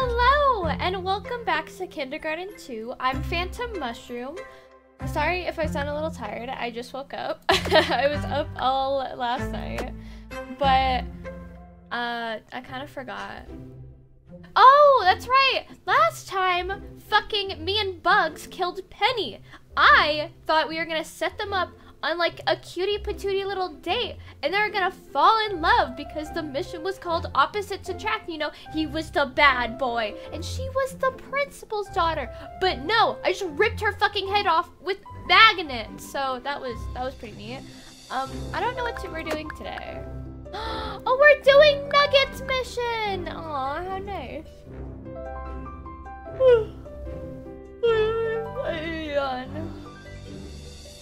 Hello, and welcome back to Kindergarten 2. I'm Phantom Mushroom. Sorry if I sound a little tired. I just woke up. I was up all last night, but I kind of forgot. Oh, that's right. Last time, fucking me and Bugs killed Penny. I thought we were gonna set them up on like a cutie patootie little date, and they're gonna fall in love because the mission was called Opposites Attract. You know, he was the bad boy and she was the principal's daughter, but no, I just ripped her fucking head off with magnet. So that was pretty neat. I don't know what we're doing today. Oh, we're doing Nugget's mission. Aw, how nice.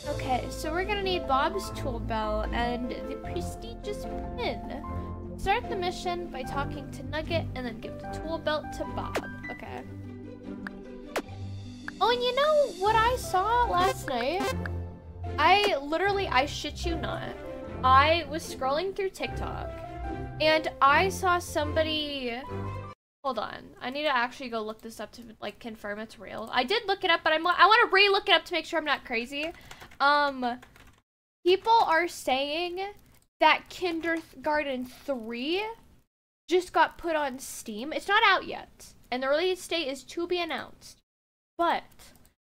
Okay, so we're gonna need Bob's tool bell and the prestigious pin. Start the mission by talking to Nugget and then give the tool belt to Bob. Okay. Oh, and you know what I saw last night? I shit you not. I was scrolling through TikTok and I saw somebody... Hold on, I need to actually go look this up to like confirm it's real. I did look it up, but I want to re-look it up to make sure I'm not crazy. People are saying that Kindergarten 3 just got put on Steam. It's not out yet, and the release date is to be announced. But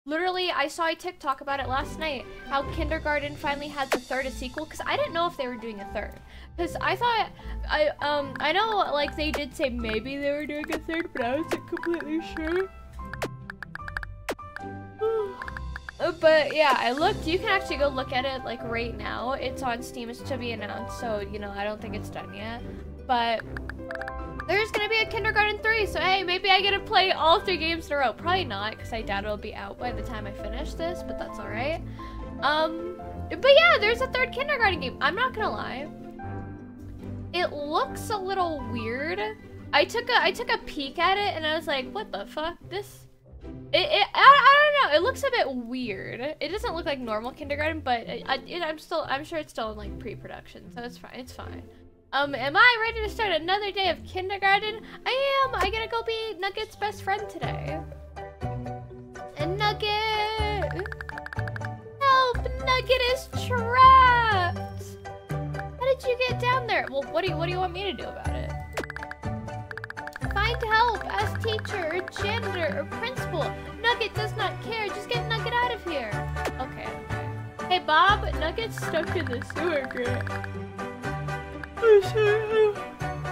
literally, I saw a TikTok about it last night, how Kindergarten finally has a sequel, because I didn't know if they were doing a third. Because I thought, I know, like, they did say maybe they were doing a third, but I wasn't completely sure. But yeah, I looked. You can actually go look at it like right now. It's on Steam. It's to be announced, so you know I don't think it's done yet. But there's gonna be a Kindergarten 3, so hey, maybe I get to play all 3 games in a row. Probably not, because I doubt it'll be out by the time I finish this. But that's all right. But yeah, there's a third Kindergarten game. I'm not gonna lie. It looks a little weird. I took a peek at it and I was like, what the fuck? This. I don't know. It looks a bit weird. It doesn't look like normal Kindergarten, but I'm sure it's still in like pre-production, so it's fine. It's fine. Am I ready to start another day of Kindergarten? I am. I gotta go be Nugget's best friend today. And Nugget, help! Nugget is trapped. How did you get down there? Well, what do you want me to do about it? Find help, ask teacher, or janitor, or principal. Nugget does not care, just get Nugget out of here. Okay, okay. Hey Bob, Nugget's stuck in the sewer grate.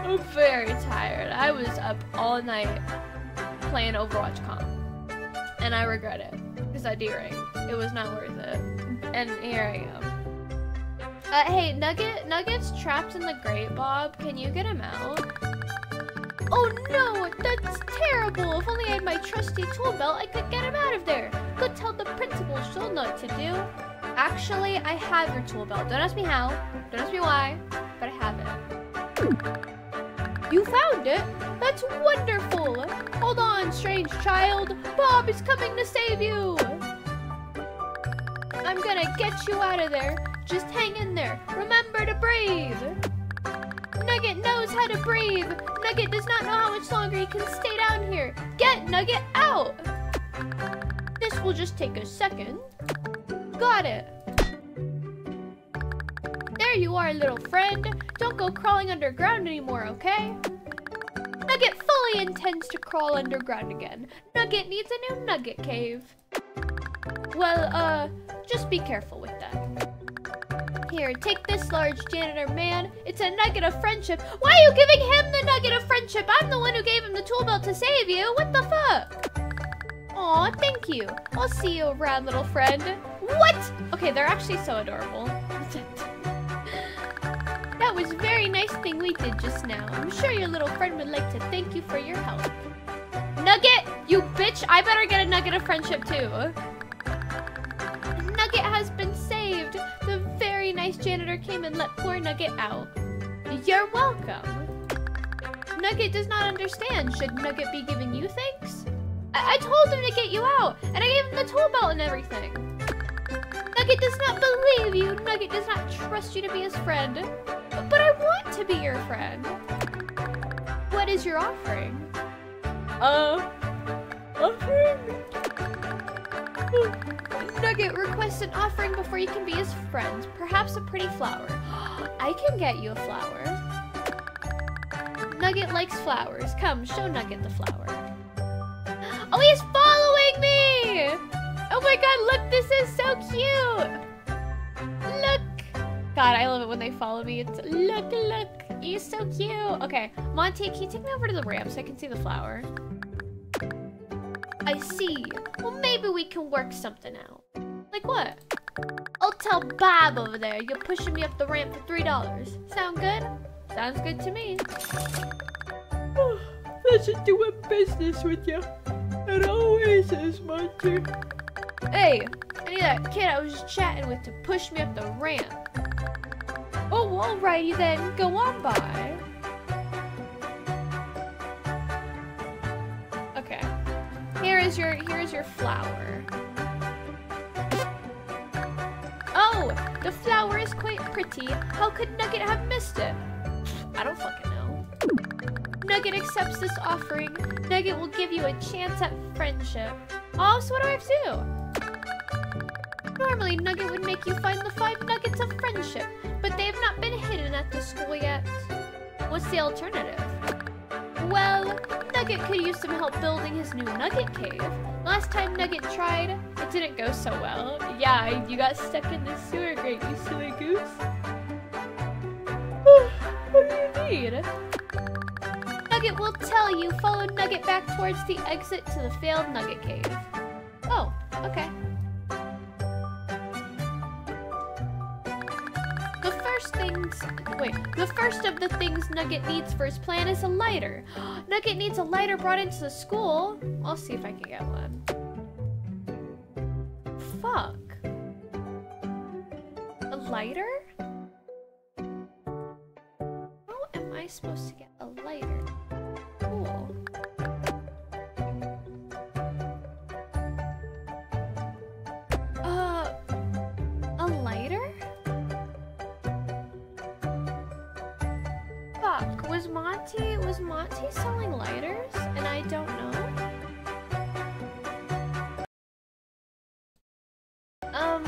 I'm very tired. I was up all night playing Overwatch comp. And I regret it, because I deranked. It was not worth it. And here I am. Hey, Nugget's trapped in the grate, Bob. Can you get him out? Oh no, that's terrible. If only I had my trusty tool belt, I could get him out of there. Go tell the principal, she'll know what to do. Actually, I have your tool belt. Don't ask me how, don't ask me why, but I have it. You found it? That's wonderful. Hold on, strange child. Bob is coming to save you. I'm gonna get you out of there. Just hang in there. Remember to breathe. Nugget knows how to breathe. Nugget does not know how much longer he can stay down here. Get Nugget out. This will just take a second. Got it. There you are, little friend. Don't go crawling underground anymore, okay? Nugget fully intends to crawl underground again. Nugget needs a new Nugget cave. Well, just be careful with that. Here, take this large janitor man. It's a nugget of friendship. Why are you giving him the nugget of friendship? I'm the one who gave him the tool belt to save you. What the fuck? Aw, thank you. I'll see you around, little friend. What? Okay, they're actually so adorable. That was a very nice thing we did just now. I'm sure your little friend would like to thank you for your help. Nugget, you bitch. I better get a nugget of friendship too. Nugget has been saved. The very nice janitor came and let poor Nugget out. You're welcome. Nugget does not understand. Should Nugget be giving you thanks? I told him to get you out, and I gave him the tool belt and everything. Nugget does not believe you. Nugget does not trust you to be his friend. But I want to be your friend. What is your offering? Nugget, request an offering before you can be his friend. Perhaps a pretty flower. I can get you a flower. Nugget likes flowers. Come, show Nugget the flower. Oh, he's following me! Oh my god, look, this is so cute! Look! God, I love it when they follow me. It's look, look! He's so cute! Okay, Monty, can you take me over to the ramp so I can see the flower? I see. Well, maybe we can work something out. Like what? I'll tell Bob over there you're pushing me up the ramp for $3. Sound good? Sounds good to me. Oh, this is doing business with you. It always is, Monty. Hey, I need that kid I was chatting with to push me up the ramp. Oh, alrighty then. Go on by. Okay. Here is your flower. Oh, the flower is quite pretty. How could Nugget have missed it? I don't fucking know. Nugget accepts this offering. Nugget will give you a chance at friendship. Oh, so what do I have to do? Normally, Nugget would make you find the 5 nuggets of friendship, but they have not been hidden at the school yet. What's the alternative? Well, Nugget could use some help building his new Nugget Cave. Last time Nugget tried, it didn't go so well. Yeah, you got stuck in the sewer grate, you silly goose. What do you need? Nugget will tell you, follow Nugget back towards the exit to the failed Nugget Cave. Oh, okay. The first of the things Nugget needs for his plan is a lighter. Nugget needs a lighter brought into the school. I'll see if I can get one. Fuck. A lighter? How am I supposed to get a lighter? Cool. A lighter? Was Monty selling lighters? And I don't know. Fuck.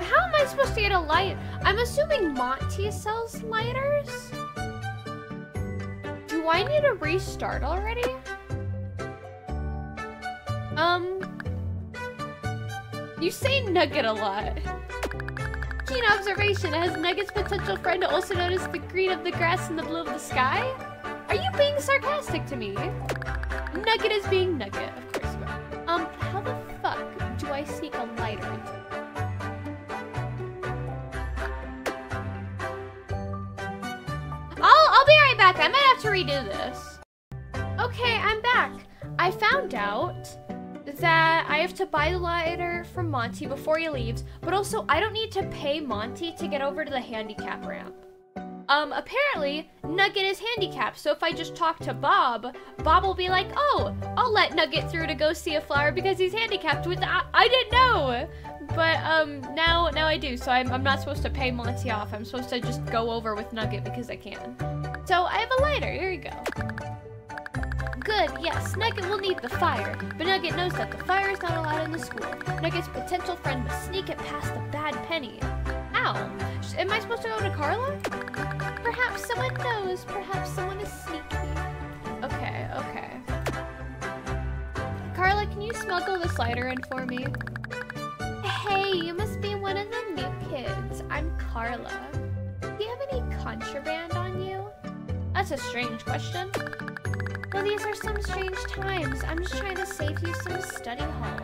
How am I supposed to get a light? I'm assuming Monty sells lighters? Do I need to restart already? You say Nugget a lot. Keen observation. Has Nugget's potential friend also noticed the green of the grass and the blue of the sky? Are you being sarcastic to me? Nugget is being Nugget, of course you are. How the fuck do I sneak a lighter into? I'll be right back. I might have to redo this. Okay, I'm back. I found out that I have to buy the lighter from Monty before he leaves, but also I don't need to pay Monty to get over to the handicap ramp. Apparently, Nugget is handicapped, so if I just talk to Bob, Bob will be like, oh, I'll let Nugget through to go see a flower because he's handicapped with the I didn't know! But, now I do, so I'm not supposed to pay Monty off. I'm supposed to just go over with Nugget because I can. So I have a lighter, here you go. Good, yes, Nugget will need the fire, but Nugget knows that the fire is not allowed in the school. Nugget's potential friend must sneak it past the bad Penny. Ow! Am I supposed to go to Carla? Perhaps someone knows, perhaps someone is sneaky. Okay, okay. Carla, can you smuggle this lighter in for me? Hey, you must be one of the new kids. I'm Carla. Do you have any contraband on you? That's a strange question. Well, these are some strange times. I'm just trying to save you some study hall.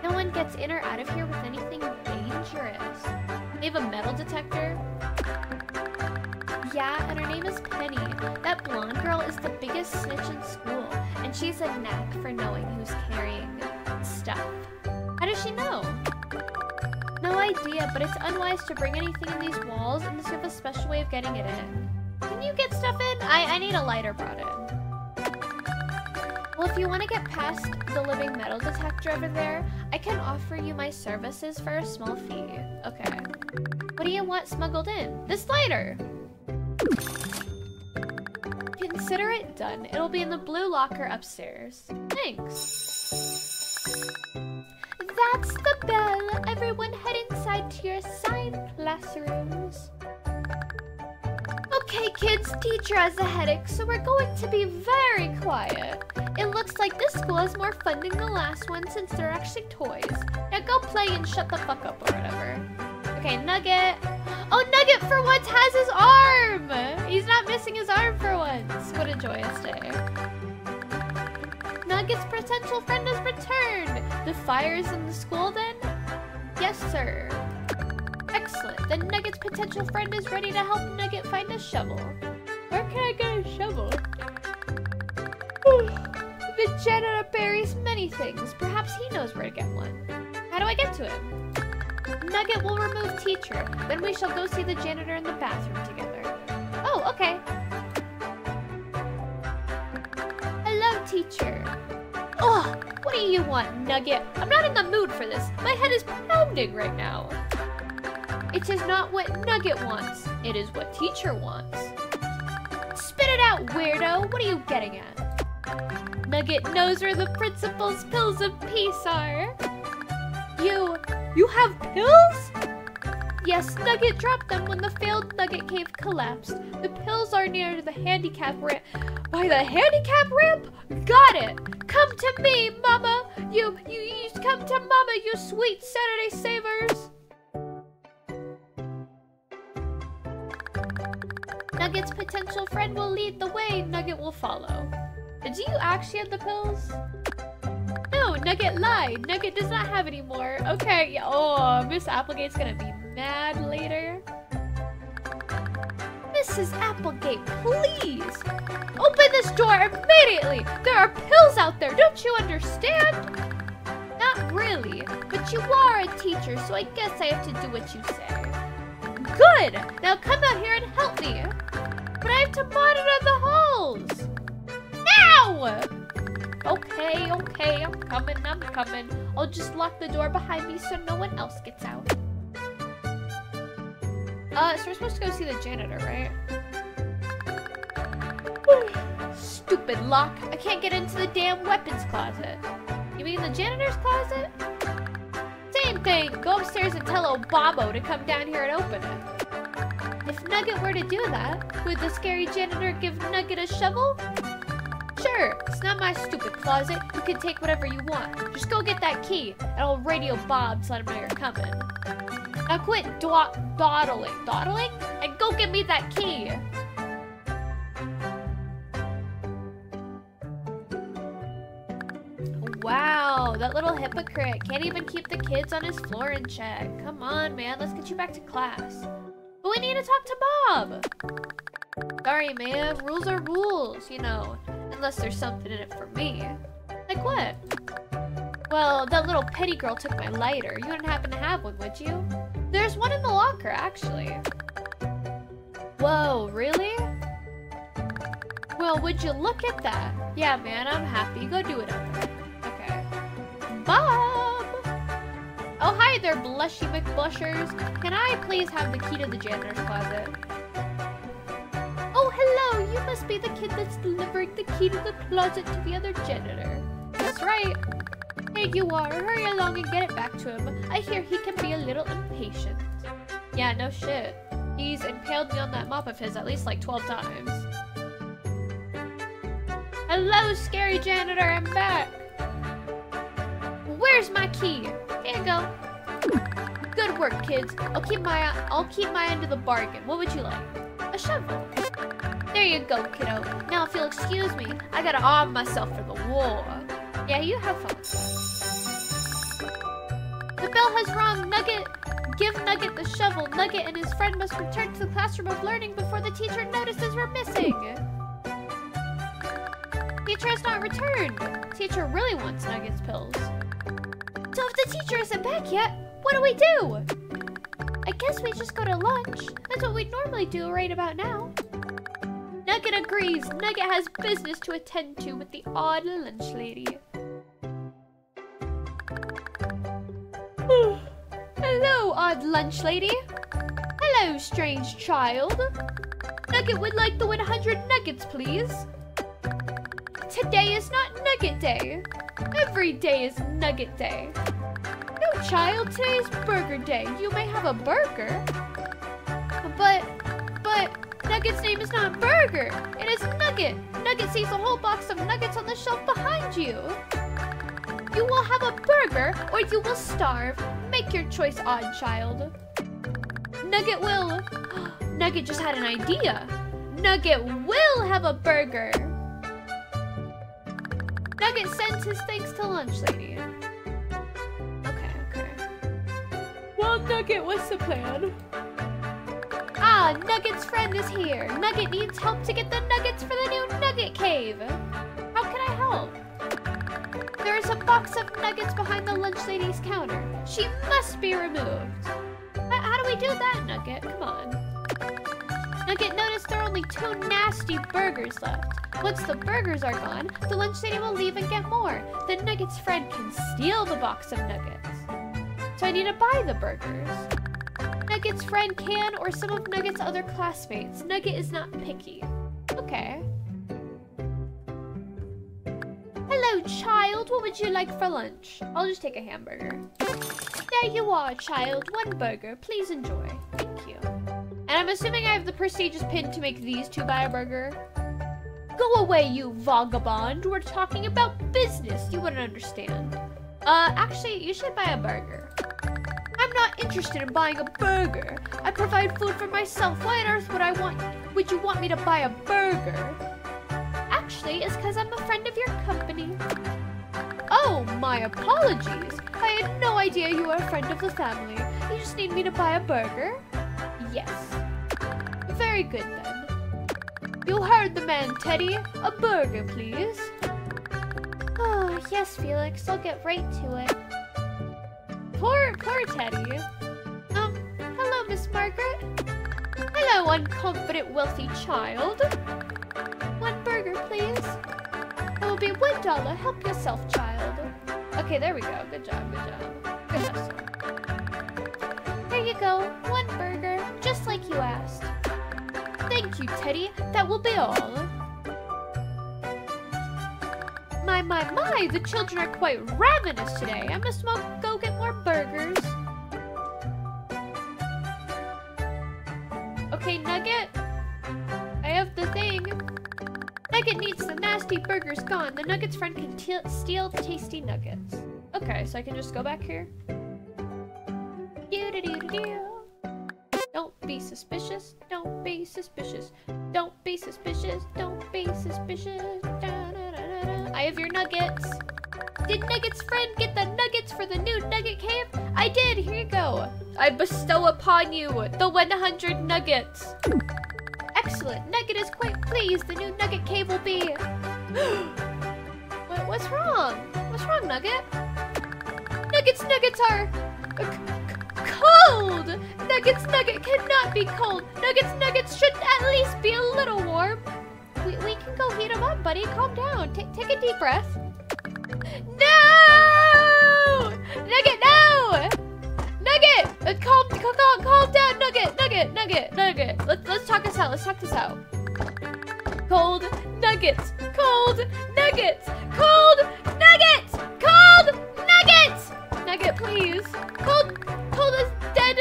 No one gets in or out of here with anything dangerous. They have a metal detector. Yeah, and her name is Penny. That blonde girl is the biggest snitch in school, and she's a knack for knowing who's carrying stuff. How does she know? No idea, but it's unwise to bring anything in these walls unless you have a special way of getting it in. Can you get stuff in? I need a lighter brought in. Well, if you want to get past the living metal detector over there, I can offer you my services for a small fee. Okay. What do you want smuggled in? This lighter! Consider it done. It'll be in the blue locker upstairs. Thanks. That's the bell! Everyone head inside to your assigned classrooms. Okay, kids, teacher has a headache, so we're going to be very quiet. It looks like this school has more fun than the last one since they're actually toys. Now go play and shut the fuck up or whatever. Okay, Nugget. Oh, Nugget for once has his arm! He's not missing his arm for once. What a joyous day. Nugget's potential friend has returned. The fire is in the school then? Yes, sir. Excellent. Then Nugget's potential friend is ready to help Nugget find a shovel. Where can I get a shovel? The janitor buries many things. Perhaps he knows where to get one. How do I get to him? Nugget will remove teacher. Then we shall go see the janitor in the bathroom together. Oh, okay. Hello, teacher. Oh, what do you want, Nugget? I'm not in the mood for this. My head is pounding right now. It is not what Nugget wants. It is what teacher wants. Spit it out, weirdo. What are you getting at? Nugget knows where the principal's pills of peace are. You have pills? Yes, Nugget dropped them when the failed Nugget cave collapsed. The pills are near the handicap ramp. By the handicap ramp? Got it! Come to me, mama! You come to mama, you sweet Saturday savers! Nugget's potential friend will lead the way, Nugget will follow. Did you actually have the pills? No, Nugget lied. Nugget does not have any more. Okay. Oh, Miss Applegate's gonna be mad later. Mrs. Applegate, please! Open this door immediately! There are pills out there, don't you understand? Not really, but you are a teacher, so I guess I have to do what you say. Good! Now come out here and help me! But I have to monitor the halls! Now! Okay, okay, I'm coming. I'll just lock the door behind me so no one else gets out. So we're supposed to go see the janitor, right? Stupid lock. I can't get into the damn weapons closet. You mean the janitor's closet? Same thing. Go upstairs and tell Obabo to come down here and open it. If Nugget were to do that, would the scary janitor give Nugget a shovel? Sure, it's not my stupid closet. You can take whatever you want. Just go get that key, and I'll radio Bob to let him know you're coming. Now quit dawdling, and go get me that key. Wow, that little hypocrite can't even keep the kids on his floor in check. Come on, man, let's get you back to class. But we need to talk to Bob. Sorry, man, rules are rules, you know. Unless there's something in it for me. Like what? Well, that little Penny girl took my lighter. You wouldn't happen to have one, would you? There's one in the locker, actually. Whoa, really? Well, would you look at that? Yeah, man, I'm happy. Go do it up there. Okay. Bob! Oh, hi there, blushy McBlushers. Can I please have the key to the janitor's closet? Oh, hello! You must be the kid that's delivering the key to the closet to the other janitor. That's right. Here you are. Hurry along and get it back to him. I hear he can be a little impatient. Yeah, no shit. He's impaled me on that mop of his at least like 12 times. Hello, scary janitor! I'm back! Where's my key? Here you go. Good work, kids. I'll keep my end of the bargain. What would you like? A shovel. There you go, kiddo. Now, if you'll excuse me, I gotta arm myself for the war. Yeah, you have fun. The bell has rung. Nugget, give Nugget the shovel. Nugget and his friend must return to the classroom of learning before the teacher notices we're missing. Teacher has not returned. Teacher really wants Nugget's pills. So if the teacher isn't back yet, what do we do? I guess we just go to lunch. That's what we'd normally do right about now. Nugget agrees. Nugget has business to attend to with the odd lunch lady. Hello, odd lunch lady. Hello, strange child. Nugget would like the 100 nuggets, please. Today is not Nugget Day. Every day is Nugget Day. No, child, today is Burger Day. You may have a burger. But... Nugget's name is not Burger. It is Nugget. Nugget sees a whole box of nuggets on the shelf behind you. You will have a burger or you will starve. Make your choice, odd child. Nugget will... Nugget just had an idea. Nugget will have a burger. Nugget sends his thanks to lunch lady. Okay, okay. Well, Nugget, what's the plan? Ah, Nugget's friend is here. Nugget needs help to get the nuggets for the new Nugget Cave. How can I help? There is a box of nuggets behind the lunch lady's counter. She must be removed. But how do we do that, Nugget? Come on. Nugget noticed there are only 2 nasty burgers left. Once the burgers are gone, the lunch lady will leave and get more. Then Nugget's friend can steal the box of nuggets. So I need to buy the burgers. Nugget's friend can, or some of Nugget's other classmates. Nugget is not picky. Okay. Hello, child. What would you like for lunch? I'll just take a hamburger. There you are, child. 1 burger. Please enjoy. Thank you. And I'm assuming I have the prestigious pin to make these 2 buy a burger. Go away, you vagabond. We're talking about business. You wouldn't understand. Actually, you should buy a burger. I'm not interested in buying a burger. I provide food for myself. Why on earth would you want me to buy a burger? Actually, it's because I'm a friend of your company. Oh, my apologies. I had no idea you were a friend of the family. You just need me to buy a burger? Yes. Very good, then. You heard the man, Teddy. A burger, please. Oh, yes, Felix. I'll get right to it. Poor Teddy. Hello, Miss Margaret. Hello, unconfident, wealthy child. 1 burger, please. It will be $1. Help yourself, child. Okay, there we go. Good job, good job. Good job. Here you go. 1 burger, just like you asked. Thank you, Teddy. That will be all. My, the children are quite ravenous today. I must go get more burgers. Okay, Nugget. I have the thing. Nugget needs the nasty burgers gone. The Nugget's friend can steal the tasty nuggets. Okay, so I can just go back here. Don't be suspicious. Don't be suspicious. Don't be suspicious. Don't be suspicious. I have your nuggets. Did Nugget's friend get the nuggets for the new Nugget Cave? I did. Here you go. I bestow upon you the 100 nuggets. Excellent. Nugget is quite pleased. The new Nugget Cave will be... Wait, what's wrong? What's wrong, Nugget? Nugget's nuggets are... cold! Nugget's nugget cannot be cold. Nugget's nuggets should at least be a little warm. We can go heat them up, buddy. Calm down. Take a deep breath. No! Nugget, no! Nugget! Calm down, Nugget! Nugget! Let's talk this out. Cold nuggets! Cold nuggets! Cold nuggets! Cold nuggets! Nugget, please. Cold as dead.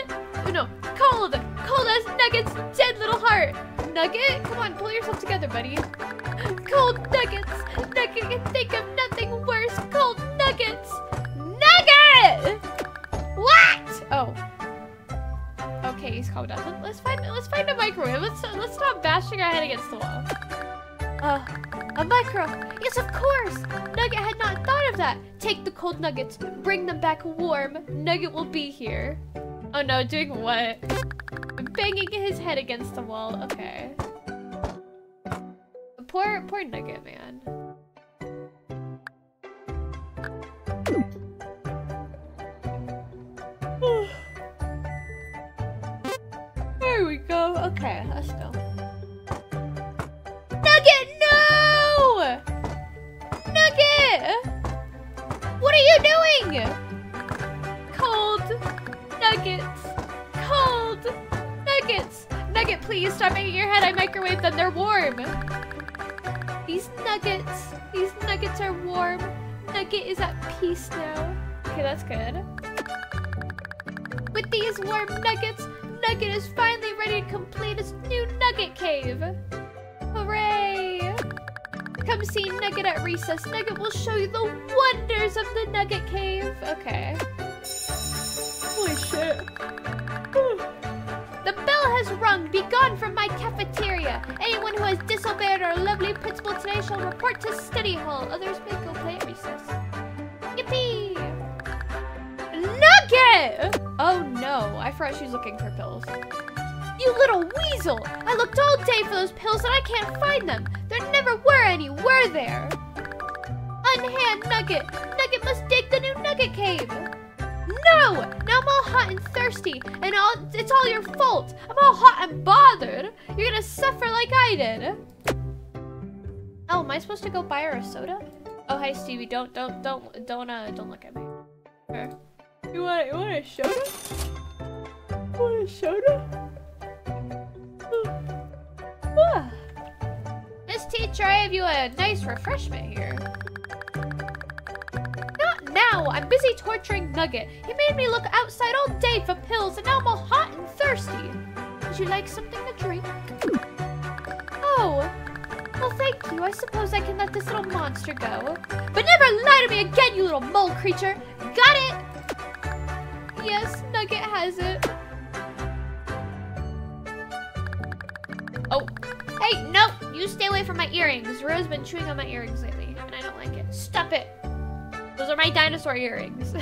Oh, no. Cold as Nugget's dead little heart. Nugget, come on, pull yourself together, buddy. Cold nuggets. Nugget can think of nothing worse. Cold nuggets. Nugget! What? Oh. Okay, he's calmed down. Let's find a microwave. Let's stop bashing our head against the wall. A micro. Yes, of course. Nugget had not thought of that. Take the cold nuggets. Bring them back warm. Nugget will be here. Oh no, doing what? Banging his head against the wall. Okay. Poor Nugget, man. There we go. Okay, let's go. please stop making your head. I microwave them. They're warm. These nuggets are warm. Nugget is at peace now. Okay, that's good. With these warm nuggets, Nugget is finally ready to complete his new Nugget Cave. Hooray! Come see Nugget at recess. Nugget will show you the wonders of the Nugget Cave. Okay. Holy shit. Whew. The bell has rung. Be gone from my cafeteria. Anyone who has disobeyed our lovely principal today shall report to study hall. Others may go play at recess. Yippee! Nugget! Oh no, I forgot she was looking for pills. You little weasel! I looked all day for those pills and I can't find them. There never were any, were there? Unhand Nugget! Nugget must dig the new Nugget Cave! No! Now I'm all hot and thirsty, and it's all your fault! I'm all hot and bothered! You're gonna suffer like I did! Oh, am I supposed to go buy her a soda? Oh, hi Stevie, don't look at me. Sure. You want a soda? Want a soda? Oh. Miss Teacher, I have you a nice refreshment here. Not now! I'm busy torturing Nugget. He made me look outside all day for pills, and now I'm all hot and thirsty. Would you like something to drink? Oh, well thank you. I suppose I can let this little monster go. But never lie to me again, you little mole creature! Got it? Yes, Nugget has it. Oh. Hey, no! You stay away from my earrings. Rose's been chewing on my earrings lately, and I don't like it. Stop it! Those are my dinosaur earrings.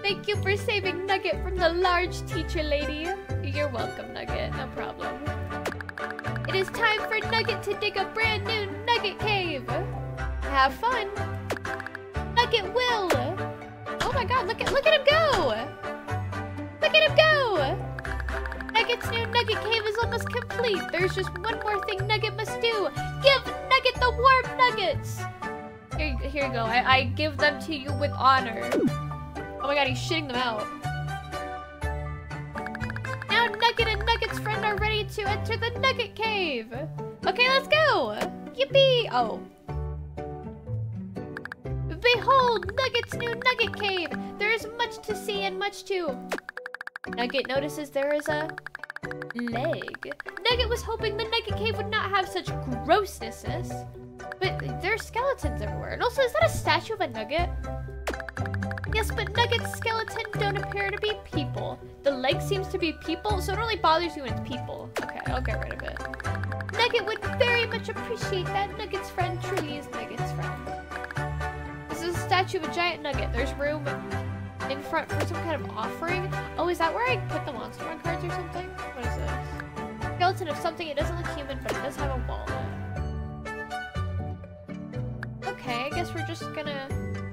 Thank you for saving Nugget from the large teacher lady. You're welcome, Nugget. No problem. It is time for Nugget to dig a brand new Nugget Cave. Have fun. Nugget will! Oh my god, look at him go! Look at him go! Nugget's new Nugget Cave is almost complete. There's just one more thing Nugget must do. Give Nugget the warm nuggets! Here you go. I give them to you with honor. Oh my god, he's shitting them out. Now Nugget and Nugget's friend are ready to enter the Nugget Cave. Okay, let's go! Yippee! Oh. Behold, Nugget's new Nugget Cave! There is much to see and much to... Nugget notices there is a... leg. Nugget was hoping the Nugget Cave would not have such grossnesses. But there are skeletons everywhere. And also, is that a statue of a Nugget? Yes, but Nugget's skeleton don't appear to be people. The leg seems to be people, so it only bothers you when it's people. Okay, I'll get rid of it. Nugget would very much appreciate that. Nugget's friend truly is Nugget's friend. There's a statue of a giant nugget. There's room in front for some kind of offering. Oh, is that where I put the monster on cards or something? What is this? Skeleton of something. It doesn't look human, but it does have a wallet. Okay, I guess we're just gonna...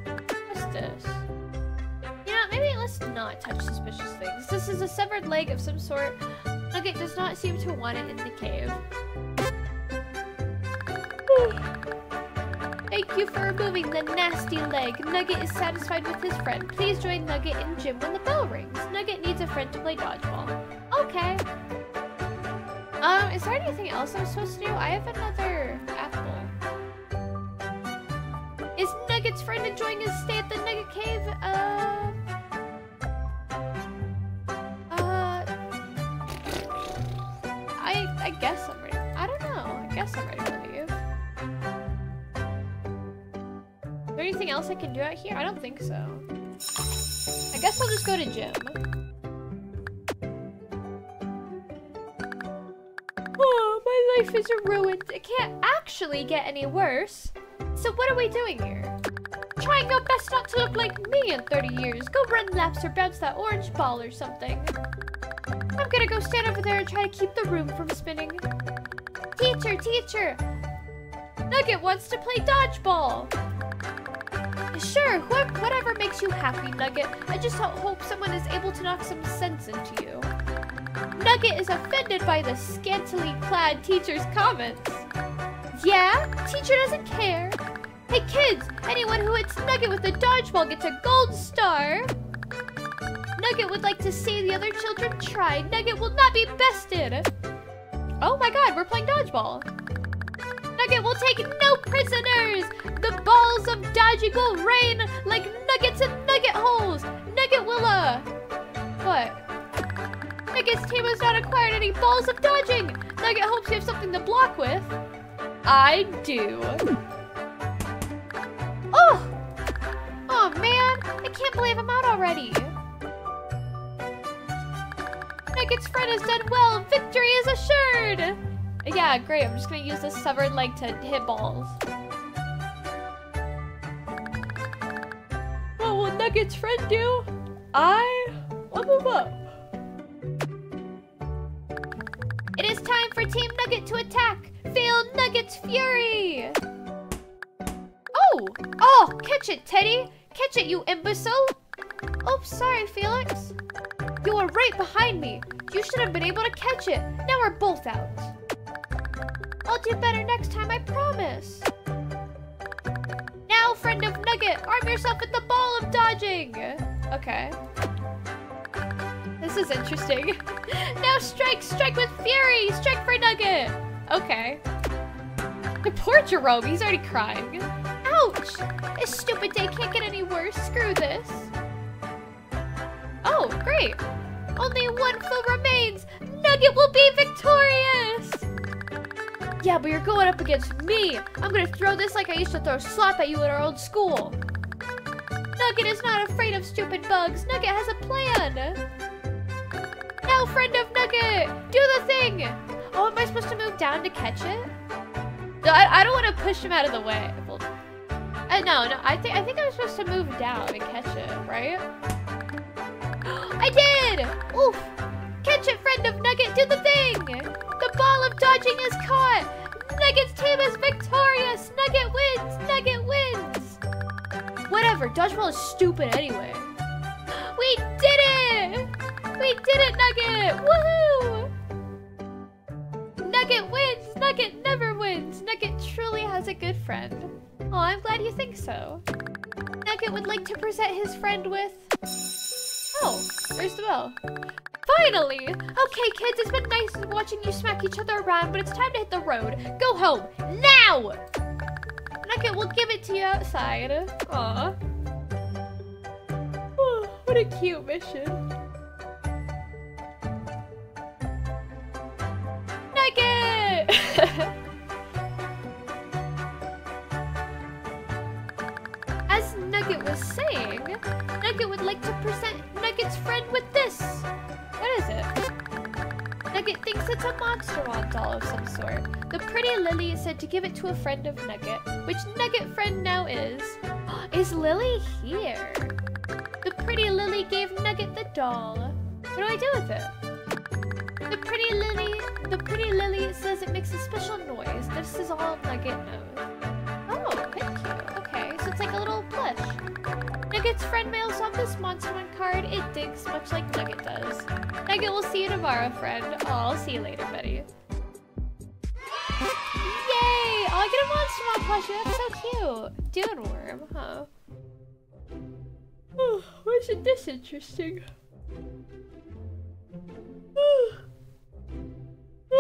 What's this? You know, maybe let's not touch suspicious things. This is a severed leg of some sort. Nugget does not seem to want it in the cave. Whew. Thank you for removing the nasty leg. Nugget is satisfied with his friend. Please join Nugget in gym when the bell rings. Nugget needs a friend to play dodgeball. Okay. Is there anything else I'm supposed to do? I have another apple. Is Nugget's friend enjoying his stay at the Nugget Cave? I guess I'm ready. I don't know. I guess I'm ready. Is there anything else I can do out here? I don't think so. I guess I'll just go to gym. Oh, my life is ruined. It can't actually get any worse. So what are we doing here? Trying your best not to look like me in 30 years. Go run laps or bounce that orange ball or something. I'm gonna go stand over there and try to keep the room from spinning. Teacher, teacher! Nugget wants to play dodgeball! Sure, whatever makes you happy, Nugget. I just hope someone is able to knock some sense into you. Nugget is offended by the scantily clad teacher's comments. Yeah? Teacher doesn't care. Hey kids, anyone who hits Nugget with a dodgeball gets a gold star. Nugget would like to see the other children try. Nugget will not be bested. Oh my god, we're playing dodgeball. Nugget will take no prisoners. The balls of dodging will rain like nuggets in nugget holes. Nugget will, what? Nugget's team has not acquired any balls of dodging. Nugget hopes you have something to block with. I do. Oh! Oh man, I can't believe I'm out already. Nugget's friend has done well. Victory is assured. Yeah, great. I'm just gonna use this severed leg to hit balls. What will Nugget's friend do? I will move up. It is time for Team Nugget to attack. Feel Nugget's fury. Oh! Oh! Catch it, Teddy! Catch it, you imbecile! Oops, sorry, Felix. You were right behind me. You should have been able to catch it. Now we're both out. I'll do better next time, I promise. Now, friend of Nugget, arm yourself with the ball of dodging. Okay. This is interesting. Now strike! Strike with fury! Strike for Nugget! Okay. Poor Jerome, he's already crying. Ouch! This stupid day can't get any worse. Screw this. Oh, great. Only one foe remains! Nugget will be victorious! Yeah, but you're going up against me! I'm gonna throw this like I used to throw slop at you at our old school. Nugget is not afraid of stupid bugs. Nugget has a plan. Now, friend of Nugget, do the thing! Oh, am I supposed to move down to catch it? No, I don't want to push him out of the way. Well, no, I think I'm supposed to move down and catch it, right? I did! Oof! Catch it, friend of Nugget, do the thing! The ball of dodging is caught! Nugget's team is victorious! Nugget wins! Nugget wins! Whatever, dodgeball is stupid anyway. We did it! We did it, Nugget! Woohoo! Nugget wins! Nugget never wins! Nugget truly has a good friend. Oh, I'm glad you think so. Nugget would like to present his friend with... Oh, there's the bell. Finally! Okay, kids, it's been nice watching you smack each other around, but it's time to hit the road. Go home, now! Nugget will give it to you outside. Aw. Oh, what a cute mission. Nugget! As Nugget was saying, Nugget would like to present Nugget's friend with this. What is it? Nugget thinks it's a monster wand doll of some sort. The pretty Lily is said to give it to a friend of Nugget, which Nugget friend now is. Is Lily here? The pretty Lily gave Nugget the doll. What do I do with it? The pretty Lily says it makes a special noise. This is all Nugget knows. Oh, thank you. Okay, so it's like a little plush. Nugget's friend mails off this monster one card. It digs much like Nugget does. Nugget will see you tomorrow, friend. Oh, I'll see you later, buddy. Yay! Oh, I get a monster one plushie. That's so cute. Dune worm, huh? Oh, wasn't this interesting?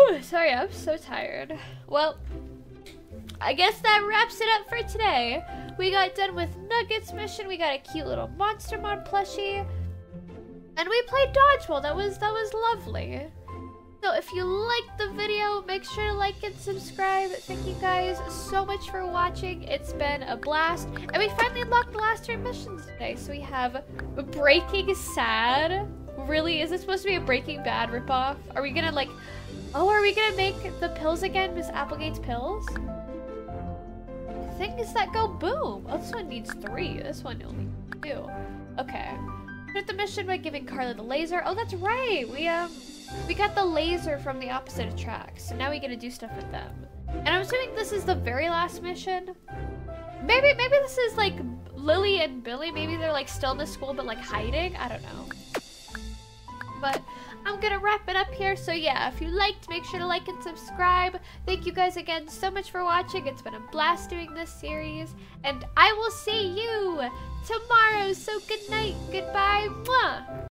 Ooh, sorry, I'm so tired. Well, I guess that wraps it up for today. We got done with Nugget's mission. We got a cute little monster mod plushie, and we played dodgeball. That was lovely. So if you liked the video, make sure to like and subscribe. Thank you guys so much for watching. It's been a blast, and we finally unlocked the last 3 missions today. So we have Breaking Sad. Really, is this supposed to be a Breaking Bad ripoff? Are we gonna like? Oh, are we gonna make the pills again? Miss Applegate's pills? Things that go boom. Oh, this one needs 3. This one only 2. Okay. Start the mission by giving Carla the laser. Oh, that's right. We got the laser from the opposite of tracks. So now we get to do stuff with them. And I'm assuming this is the very last mission. Maybe this is like Lily and Billy. Maybe they're like still in the school but like hiding. I don't know. But I'm gonna wrap it up here. So yeah, if you liked, make sure to like and subscribe. Thank you guys again so much for watching. It's been a blast doing this series, and I will see you tomorrow. So good night, goodbye, mwah!